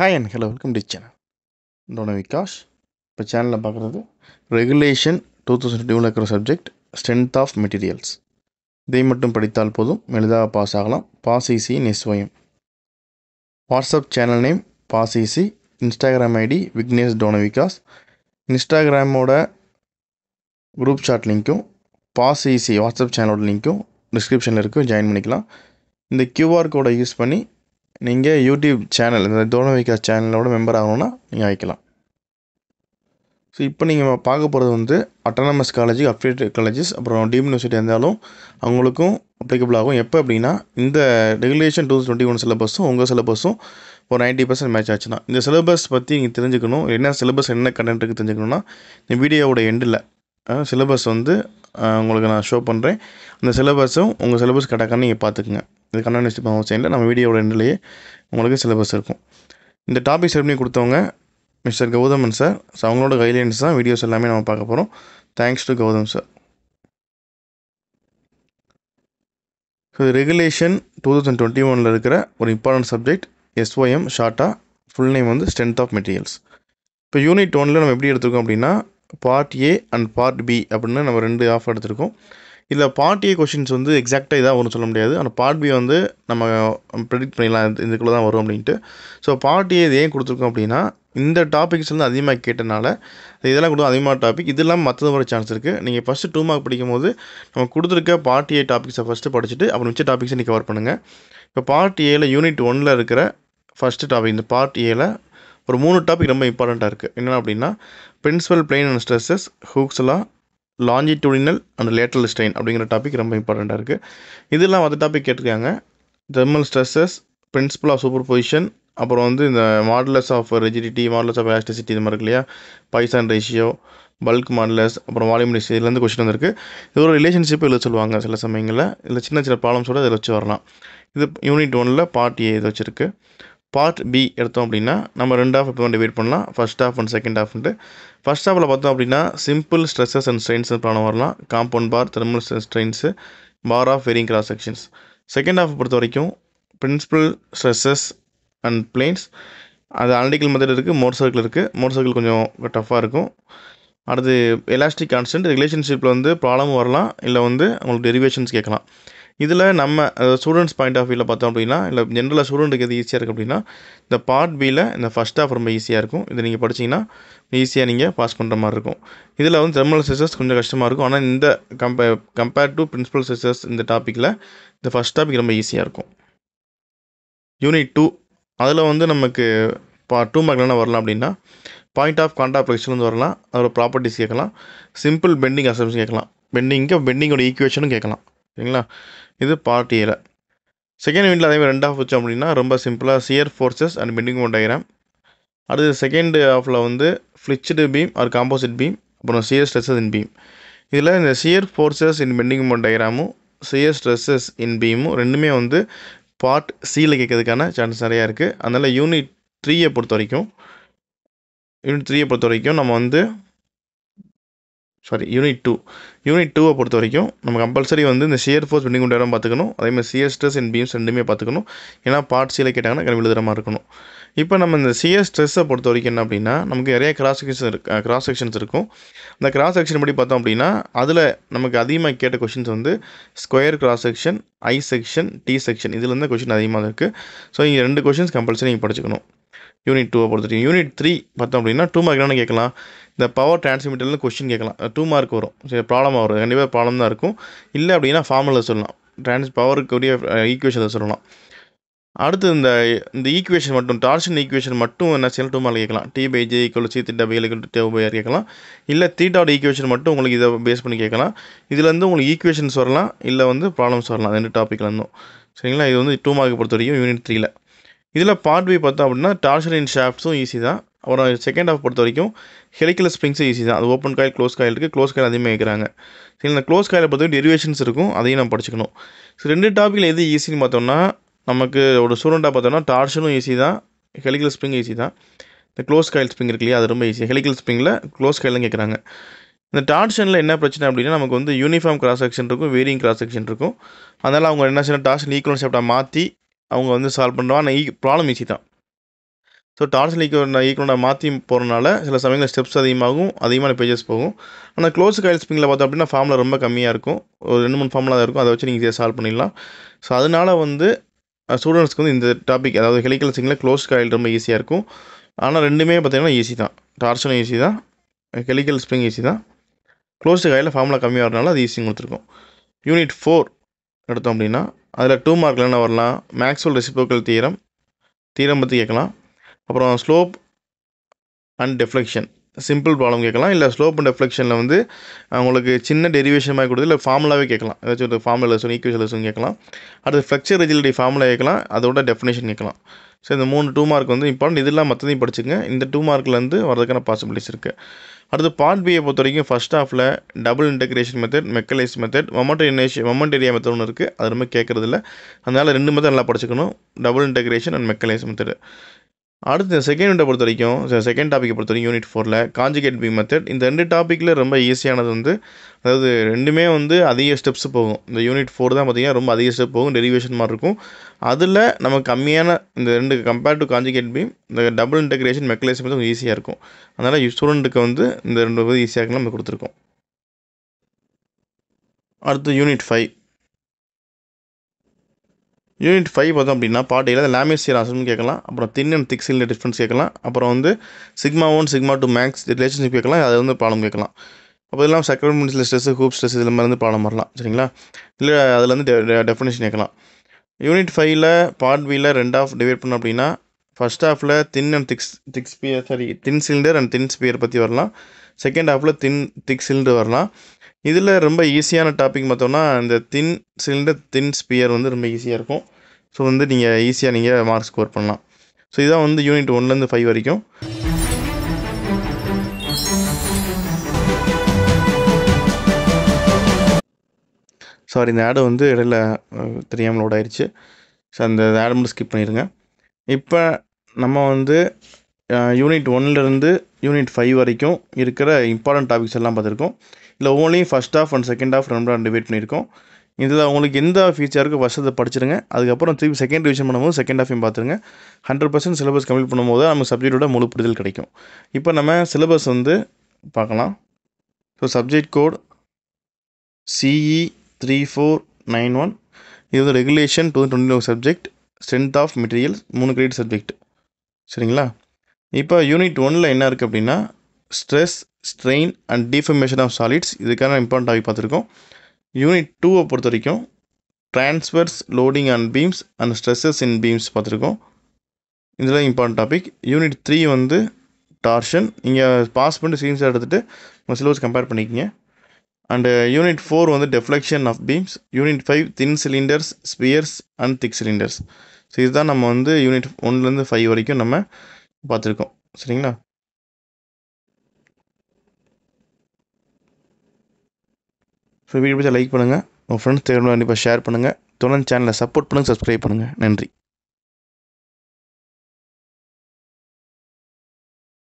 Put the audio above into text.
Hi and hello, welcome to the channel. Dhronavikaash. The channel is Regulation 2021 subject, Strength of Materials. This is the Pass Easy in SOM. WhatsApp channel name Pass Easy. Instagram ID Vignesh Donavikaash. Instagram group chat link Pass Easy WhatsApp channel link description join the QR code use panni ninge YouTube channel Dhronavikaash channel oda member aagona neenga aikkalam. So ipo neenga paaka poradhu vande autonomous college affiliate colleges appuram deemed university endalum avangalukkum applicable aagum eppa appadina indha regulation 2021 syllabus unga syllabus for 90% match aachuna indha syllabus pathi neenga therinjikanum enna syllabus enna content irukku therinjikanumna indha video oda end illa syllabus vande உங்களுக்கு நான் show பண்றேன் அந்த சிலபஸும் உங்க syllabus கடக்க நீங்க பாத்துக்கங்க இது கண்ணானஸ்டி பாவ சேனல்ல நம்ம வீடியோவோட எண்ட்லயே உங்களுக்கு சிலபஸ் இருக்கும் இந்த டாபிக் செட் பண்ணி கொடுத்தவங்க மிஸ்டர் கௌதமன் சார் அவங்களோட கைட்லைன்ஸ் தான் வீடியோஸ் எல்லாமே நாம பார்க்க போறோம் thanks to Gautham sir so regulation 2021 ல இருக்கிற ஒரு இம்பார்ட்டன்ட் சப்ஜெக்ட் SOM ஷார்ட்டா ফুল நேம் வந்து ஸ்ட்ரெngth ஆஃப் மெட்டீரியல்ஸ் இப்போ யூனிட் 1 ல நம்ம எப்படி எடுத்துக்கோம் அப்படினா Part A and Part B அப்படினா நம்ம ரெண்டு ஆஃப் எடுத்துறோம். இதுல Part A क्वेश्चंस வந்து எக்ஸாக்ட்டா இதா வரும்னு சொல்ல முடியாது. ஆனா Part B வந்து நம்ம பிரெடிக்ட் பண்ணலாம் இதுக்குள்ள தான் வரும் அப்படினு. சோ Part A ஏன் கொடுத்திருக்கோம் அப்படினா இந்த டாபிக்ஸ் வந்து அதிகமா கேட்டனால இதெல்லாம் கூட அதிகமா டாபிக் இதெல்லாம் மத்தது வர சான்ஸ் இருக்கு. நீங்க ஃபர்ஸ்ட் 2 மார்க் படிக்கும்போது நம்ம கொடுத்திருக்க Part A டாபிக்ஸ ஃபர்ஸ்ட் படிச்சிட்டு அப்புறம் மிச்ச டாபிக்ஸ் நீ கவர் பண்ணுங்க. இப்போ Part A ல யூனிட் 1 ல இருக்கிற ஃபர்ஸ்ட் டாபிக் இந்த Part A ல ஒரு மூணு டாபிக் ரொம்ப இம்பார்ட்டன்ட்டா இருக்கு. என்னன்னா அப்படினா Principal plane and stresses, Hooke's law, longitudinal and lateral strain. அப்படிங்கற டாபிக் ரொம்ப இம்பார்ட்டன்ட்டா இருக்கு. இதெல்லாம் அந்த டாபிக் கேட்டிருக்காங்க. Thermal stresses, principle of superposition, அப்புறம் வந்து இந்த modulus of rigidity, modulus of elasticity இது மாதிரி இருக்கு இல்லையா? Poisson ratio, bulk modulus, அப்புறம் volume ratio இதெல்லாம் இந்த क्वेश्चन வந்திருக்கு. இது ஒரு ரிலேஷன்ஷிப் எழுத சொல்வாங்க சில சமயங்கள்ல. இல்ல சின்ன சின்ன ப்ராப்ளம்ஸ் கூட இதெல்லாம் வச்சு வரலாம். இது யூனிட் 1ல பார்ட் A இது வச்சிருக்கு. Part B எடுத்தோம் அப்படினா நம்ம ரெண்டு ஆஃப் இப்ப டிவைட் பண்ணலாம் first half and second half ண்டு first half ல பார்த்தோம் அப்படினா simple stresses and strains னு ப்ராப்ளம் வரலாம் compound bar thermal strains bar of varying cross sections second half பொறுத்த வரைக்கும் principal stresses and planes அது analytical method இருக்கு Mohr circle இருக்கு Mohr circle கொஞ்சம் டஃபா இருக்கும் அடுத்து elastic constant relationshipல வந்து ப்ராப்ளம் வரலாம் இல்ல வந்து உங்களுக்கு derivations கேட்கலாம் இதுல நம்ம ஸ்டூடண்ட்ஸ் பாயிண்ட் ஆஃப் வியூல பார்த்தோம் அப்படினா இல்ல ஜெனரலா ஸ்டூடண்ட்க்கு இது ஈஸியா இருக்கு அப்படினா இந்த பார்ட் B ல இந்த ஃபர்ஸ்ட் ஹாஃப் ரொம்ப ஈஸியா இருக்கும் இது நீங்க படிச்சீங்கனா ஈஸியா நீங்க பாஸ் பண்ற மாதிரி இருக்கும் இதுல வந்து தெர்மல் ஸ்ட்ரெसेस கொஞ்சம் கஷ்டமா இருக்கும் ஆனா இந்த கம்பேர் டு பிரின்சிபல் ஸ்ட்ரெसेस இந்த டாபிக்ல இந்த ஃபர்ஸ்ட் டாபிக் ரொம்ப ஈஸியா இருக்கும் யூனிட் 2 அதுல வந்து நமக்கு பார்ட் 2 மார்க்ல என்ன வரலாம் அப்படினா பாயிண்ட் ஆஃப் கான்ட்ராப்ளெக்ஷன் வந்து வரலாம் அதோட ப்ராப்பர்ட்டீஸ் கேட்கலாம் சிம்பிள் பெண்டிங் அசம்ப்ஷன் கேட்கலாம் பெண்டிங்கோட ஈக்குவேஷனும் கேட்கலாம் சரிங்களா இது பார்ட் A ல செகண்ட் யூனிட்ல அதே ரெண்டு ஆஃப் வச்சோம் அப்படினா ரொம்ப சிம்பிளா shear forces and bending moment diagram அடுத்து செகண்ட் ஆஃப்ல வந்து flinched beam or composite beam அப்புறம் shear stresses in beam இதுல இந்த shear forces in bending moment diagram shear stresses in beam ரெண்டுமே வந்து பார்ட் C ல கேக்கிறதுக்கான சான்ஸ் நிறைய இருக்கு அதனால யூனிட் 3 நம்ம வந்து யூனிட் 2 பொறுத்த வரைக்கும் நமக்கு கம்பல்சரி வந்து இந்த shear force bending moment diagram பாத்துக்கணும் அதே மாதிரி shear stress and beams ரெண்டுமே பாத்துக்கணும் ஏனா பார்ட் C ல கேட்டாங்கன்னா கரெக்ட் எழுதுற மாதிரி இருக்கணும் இப்போ நம்ம இந்த shear stress பொறுத்த வரைக்கும் என்ன அப்படினா நமக்கு நிறைய cross sections இருக்கும் அந்த cross section படி பார்த்தோம் அப்படினா அதுல நமக்கு அதிகமா கேட்ட क्वेश्चंस வந்து square cross section I section T section இதுல இருந்தே क्वेश्चन அதிகமா இருக்கு சோ இந்த ரெண்டு क्वेश्चंस கம்பல்சரி நீங்க படிச்சுக்கணும் யூனிட் 2 பொறுத்த யூனிட் 3 பார்த்தோம் அப்படினா 2 மார்க் என்ன கேட்கலாம் இந்த பவர் டிரான்ஸ்மிட்டர்ல क्वेश्चन கேட்கலாம் 2 மார்க் வரும் சரி ப்ராப்ளமா வரும் கண்டிப்பா ப்ராப்ளம் தான் இருக்கும் இல்ல அப்படினா ஃபார்முலா சொல்லலாம் டிரான்ஸ் பவருக்கு உரிய ஈக்குவேஷன் சொல்லலாம் அடுத்து இந்த ஈக்குவேஷன் மட்டும் டார்ஷன் ஈக்குவேஷன் மட்டும் என்ன செல் 2 மார்க் கேட்கலாம் T/J = C/W = T/R கேட்கலாம் இல்ல தீட்டாவோட ஈக்குவேஷன் மட்டும் உங்களுக்கு இத பேஸ் பண்ணி கேட்கலாம் இதுல இருந்து உங்களுக்கு ஈக்குவேஷன்ஸ் வரலாம் இல்ல வந்து ப்ராப்ளம்ஸ் வரலாம் ரெண்டு டாபிக்ல இருந்தும் சரிங்களா இது வந்து 2 மார்க் பொறுத்த வரைக்கும் யூனிட் 3 ல இதுல பார்ட் B பார்த்தா அப்படினா டார்ஷன் இன் ஷாஃப்ட்ஸும் ஈஸி தான் அப்புறம் செகண்ட் ஹாஃப் பொறுத்த வரைக்கும் ஹெலிகல் ஸ்ப்ரிங்ஸ் ஈஸி தான் அது ஓபன் காயில் க்ளோஸ் காயில் இருக்கு க்ளோஸ் காயில் அதிகமா கேக்குறாங்க சரி இந்த க்ளோஸ் காயில பொறுத்த வரைக்கும் டெரிவேஷன்ஸ் இருக்கும் அதையும் நாம படிச்சுக்கணும் சோ ரெண்டு டாபிக்ல எது ஈஸின்னு பார்த்தோம்னா நமக்கு ஒரு ஸ்டூடண்டா பார்த்தோம்னா டார்ஷனும் ஈஸி தான் ஹெலிகல் ஸ்ப்ரிங் ஈஸி தான் இந்த க்ளோஸ் காயில் ஸ்ப்ரிங் இருக்கு இல்லையா அது ரொம்ப ஈஸி ஹெலிகல் ஸ்ப்ரிங்ல க்ளோஸ் காயில கேக்குறாங்க இந்த டார்ஷன்ல என்ன பிரச்சனை அப்படினா நமக்கு வந்து யூனிஃபார்ம் கிராஸ் செக்ஷன் இருக்கும் வேரியிங் கிராஸ் செக்ஷன் இருக்கும் அதனால அவங்க என்ன செய்யணும் டார்ஷன் ஈக்குவலன்ஸ் மாத்தி அவங்க வந்து சால்வ் பண்ணுவாங்க ப்ராப்ளம் ஈஸி தான் ஸோ டார்ஷனல் ஈக்குவலை மாற்றி போகிறனால சில சமயங்களில் ஸ்டெப்ஸ் அதிகமாகும், அதிகமான பேஜஸ் போகும். ஆனால் க்ளோஸ் காயில் ஸ்ப்ரிங்கில் பார்த்தோம் அப்படின்னா ஃபார்முலா ரொம்ப கம்மியாக இருக்கும், ஒரு 2-3 ஃபார்முலா இருக்கும், அதை வச்சு நீங்கள் இதை சால்வ் பண்ணிடலாம். ஸோ அதனால் வந்து ஸ்டூடெண்ட்ஸ்க்கு வந்து இந்த டாபிக், அதாவது ஹெலிக்கல் ஸ்ப்ரிங்கில் க்ளோஸ் காயில் ரொம்ப ஈஸியாக இருக்கும். ஆனால் ரெண்டுமே பார்த்தீங்கன்னா ஈஸி தான், டார்ஷனும் ஈஸி தான், ஹெலிக்கல் ஸ்ப்ரிங் ஈஸி தான். க்ளோஸ்டு காயில் ஃபார்முலா கம்மியாக வரனால அது ஈஸியும் கொடுத்துருக்கோம். Unit 4 எடுத்தோம் அப்படின்னா அதில் 2 மார்க்கில் என்ன வரலாம், மேக்ஸ்வெல் ரெசிப்ரோக்கல் தியரம் பற்றி கேட்கலாம். அப்புறம் slope and deflection simple problem கேட்கலாம். இல்லை ஸ்லோப் அண்ட் டெஃப்ளெக்ஷனில் வந்து அவங்களுக்கு சின்ன டெரிவேஷன் மாதிரி கொடுத்து, இல்லை ஃபார்முலாவே கேட்கலாம், ஏதாச்சும் ஒரு ஃபார்முலா லெசன் ஈக்குவேஷன் லெசன் கேட்கலாம். அடுத்து ஃப்ளெக்சர் ரெஜிலிட்டி ஃபார்முலா கேட்கலாம், அதோட டெஃபினேஷன் கேட்கலாம். ஸோ இந்த 3 2 மார்க் வந்து இம்பார்ட்டன்ட். இதெல்லாம் மற்றதையும் படிச்சுங்க, இந்த 2 மார்க்லேருந்து வரதுக்கான பாசிபிலிட்டிஸ் இருக்குது. அடுத்து பார்ட் பியை பொறுத்த வரைக்கும் ஃபஸ்ட் ஹாஃபில் double integration method, Macaulay's method, moment area method ஒன்று இருக்குது, அது ரொம்ப கேட்குறதில்ல, அதனால் 2 மெத்தட் நல்லா படிச்சுக்கணும், double integration and Macaulay's method. அடுத்து செகண்ட் யூனிட்டை பொறுத்த வரைக்கும், செகண்ட் டாப்பிக்கை பொறுத்த வரைக்கும் Unit 4ல் காஞ்சுகேட் பி மெத்தட். இந்த 2 டாப்பிக்கில் ரொம்ப ஈஸியானது வந்து, அதாவது ரெண்டுமே வந்து அதிக ஸ்டெப்ஸ் போகும். இந்த Unit 4 தான் பார்த்திங்கன்னா ரொம்ப அதிக ஸ்டெப் போகும், டெரிவேஷன் மாதிரி இருக்கும். அதில் நம்ம கம்மியான இந்த 2 கம்பேர் டு காஞ்சுகேட் பி, இந்த டபுள் இன்டெக்ரேஷன் மெக்கலைஸ் மெத்தட் கொஞ்சம் ஈஸியாக இருக்கும். அதனால் ஸ்டூடெண்ட்டுக்கு வந்து இந்த 2 ஈஸியாக நம்ம கொடுத்துருக்கோம். அடுத்து Unit 5 பார்த்தோம் அப்படின்னா பார்ட் ஏல லாமியர் சீராசம்னு கேட்கலாம். அப்புறம் thin and thick shell difference கேட்கலாம். அப்புறம் வந்து σ1 σ2 மேக்ஸ் ரிலேஷன்ஷிப் கேட்கலாம், அது வந்து ப்ராப்ளம் கேட்கலாம். அப்போ இதெல்லாம் சக்ரமெண்ட்ஸில் ஸ்ட்ரெஸ்ஸு, ஹூப் ஸ்ட்ரெஸ், இதில் வந்து ப்ராப்ளம் வரலாம், சரிங்களா? இல்லை அதில் வந்து டெஃபினேஷன் கேட்கலாம். Unit 5ல் பார்ட் பியில் 2 ஹாஃப் டிவைட் பண்ணோம் அப்படின்னா ஃபர்ஸ்ட் ஹாஃபில் thin and thick sphere, thin cylinder and thin sphere பற்றி வரலாம். செகண்ட் ஹாஃபில் திக் சிலிண்டர் வரலாம். இதில் ரொம்ப ஈஸியான டாபிக் பார்த்தோம்னா இந்த தின் சிலிண்டர், தின் ஸ்பியர் வந்து ரொம்ப ஈஸியாக இருக்கும். ஸோ வந்து நீங்கள் ஈஸியாக நீங்கள் மார்க் ஸ்கோர் பண்ணலாம். ஸோ இதான் வந்து Unit 1லேருந்து 5 வரைக்கும். சாரி, இந்த ஆடு வந்து இடையில தெரியாமல் லோட் ஆயிடுச்சு. ஸோ அந்த ஆடை மட்டும் ஸ்கிப் பண்ணிடுங்க. இப்போ நம்ம வந்து Unit 1லேருந்து Unit 5 வரைக்கும் இருக்கிற இம்பார்ட்டன்ட் டாபிக்ஸ் எல்லாம் பார்த்துருக்கோம். இல்லை only first half and second half ரெண்டு டிவைட் பண்ணியிருக்கோம். இதில் உங்களுக்கு எந்த ஃபீச்சருக்கு ஃபஸ்ட் அதை படிச்சிருங்க, அதுக்கப்புறம் திருப்பி செகண்ட் டிவிஷன் பண்ணும்போது செகண்ட் ஹாஃபையும் பார்த்துருங்க. 100% சிலபஸ் கம்ப்ளீட் பண்ணும்போது நமக்கு சப்ஜெக்டோட முழு புரிதல் கிடைக்கும். இப்போ நம்ம சிலபஸ் வந்து பார்க்கலாம். ஸோ சப்ஜெக்ட் கோட் CE 3491, இது வந்து Regulation 2021 subject, strength of materials, 3 credit subject, சரிங்களா? இப்போ Unit 1ல் என்ன இருக்குது அப்படின்னா stress, strain and deformation of solids, இதுக்கான இம்பார்ட்டன்ட் ஆகி பார்த்துருக்கோம். Unit 2வை பொறுத்த வரைக்கும் transverse loading and beams and stresses in beams பார்த்துருக்கோம், இதெல்லாம் இம்பார்ட்டன்ட் டாபிக். Unit 3 வந்து டார்ஷன், இங்கே பாஸ் பண்ணிட்டு ஸ்கிரீன்ஷாட் எடுத்துகிட்டு உங்கள் சிலபஸ் கம்பேர் பண்ணிக்கோங்க. அண்டு Unit 4 வந்து deflection of beams. Unit 5 thin cylinders, spheres and thick cylinders. So இதுதான் நம்ம வந்து Unit 1லேருந்து 5 வரைக்கும் நம்ம பார்த்துருக்கோம், சரிங்களா? ஸோ வீடியோ பிடிச்சா லைக் பண்ணுங்கள், உங்கள் ஃப்ரெண்ட்ஸ் தேவையான கண்டிப்பாக ஷேர் பண்ணுங்கள், தொடர்ந்து சேனலை சப்போர்ட் பண்ணுங்கள், சப்ஸ்கிரைப் பண்ணுங்கள். நன்றி.